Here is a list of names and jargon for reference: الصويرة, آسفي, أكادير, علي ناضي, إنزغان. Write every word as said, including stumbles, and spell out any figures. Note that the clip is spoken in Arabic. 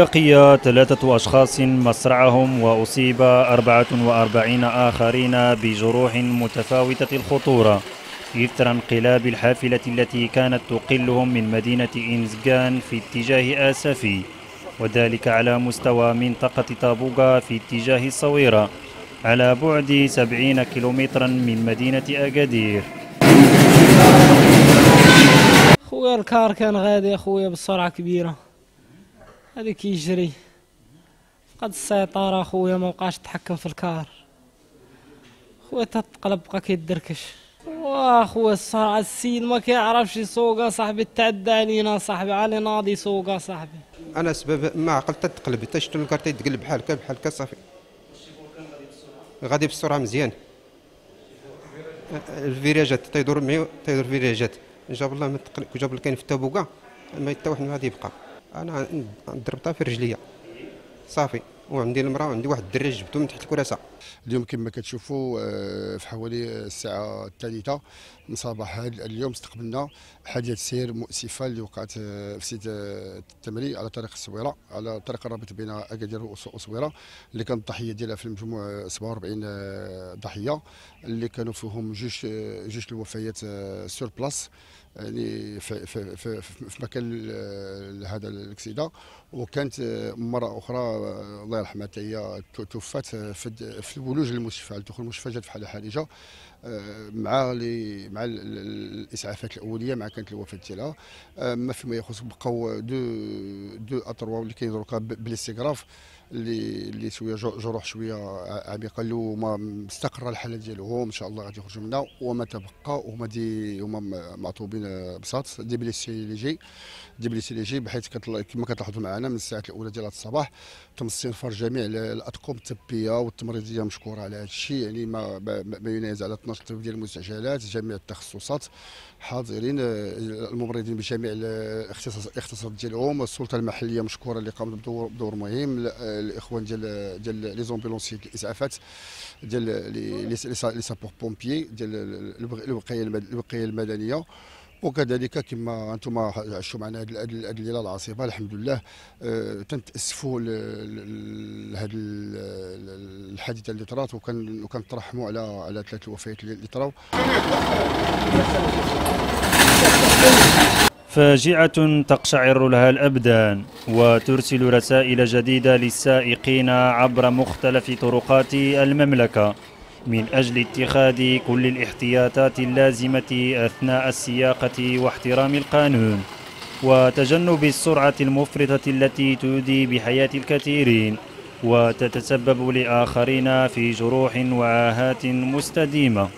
لقي ثلاثة أشخاص مصرعهم وأصيب أربعة وأربعين آخرين بجروح متفاوتة الخطورة إثر انقلاب الحافلة التي كانت تقلهم من مدينة إنزغان في اتجاه آسفي، وذلك على مستوى منطقة طابوغا في اتجاه الصويرة على بعد سبعين كيلومترا من مدينة أكادير. خويا الكار كان غادي خويا بسرعة كبيرة، هذا كيجري فقد السيطرة خويا، ما بقاش تحكم في الكار خويا، تتقلب بقى كيدركش. واخويا الصراحة السيد ما كيعرفش يسوق صاحبي، تعدى علينا صاحبي، علي ناضي يسوق صاحبي. انا سبب ما عقلت تتقلب حتى شفت الكار تيتقلب بحال هكا بحال هكا صافي، غادي بالسرعة مزيان، الفيراجات تيدور معي تيدور فيراجات، جاب الله ما جاب لك كاين في التابوكا ما حتى واحد ما غادي يبقى. انا ضربتها في رجليا صافي، وعندي المراه وعندي واحد الدري جبته من تحت الكراسه. اليوم كما كتشوفوا في حوالي الساعه الثالثه من صباح هذا اليوم استقبلنا حادثه سير مؤسفه اللي وقعت في سيت التمري على طريق الصويره، على طريق الرابط بين اكادير والصويره، اللي كانت الضحيه ديالها في المجموع سبعة وأربعين ضحيه، اللي كانوا فيهم جوج جوج الوفيات سور بلاص، يعني في, في, في, في مكان هذا الاكسده، وكانت مره اخرى الله يرحمها هي توفات في في الولوج للمستشفى، دخول المستشفى جات في حاله حرجه مع لي مع الاسعافات الاوليه مع كانت الوفاه ديالها. ما فيما يخص بقاو دو دو اطروا اللي كيديروا بالاستغراف اللي اللي شويه جروح شويه عميقه، اللي هما مستقر الحاله ديالهم ان شاء الله غادي يخرجوا منها، وما تبقى هما دي هما معطوبين بساط دي بليسيليجي دي بليسيليجي، بحيث كما كتلاحظوا معنا من الساعات الاولى ديال هذا الصباح تم استنفار جميع الاطقم الطبيه والتمريضيه مشكوره على هذا الشيء، يعني ما ما يناهز على اثنا عشر طبيب ديال المستعجلات، جميع التخصصات حاضرين، الممرضين بجميع الاختصاصات ديالهم، السلطه المحليه مشكوره اللي قامت بدور بدور مهم، الاخوان ديال ديال لي زومبيلونسي الاسعافات ديال لي سابور بومبيي ديال الوقايه الوقايه المدنيه، وكذلك كما انتم عشتوا معنا هذه الليله العصيبه الحمد لله. أه تنتاسفوا لهذا الحادثه اللي طرات، وكنترحموا على على ثلاث الوفيات اللي طراو. فاجعة تقشعر لها الأبدان وترسل رسائل جديدة للسائقين عبر مختلف طرقات المملكة من أجل اتخاذ كل الاحتياطات اللازمة أثناء السياقة واحترام القانون وتجنب السرعة المفرطة التي تودي بحياة الكثيرين وتتسبب لآخرين في جروح وعاهات مستديمة.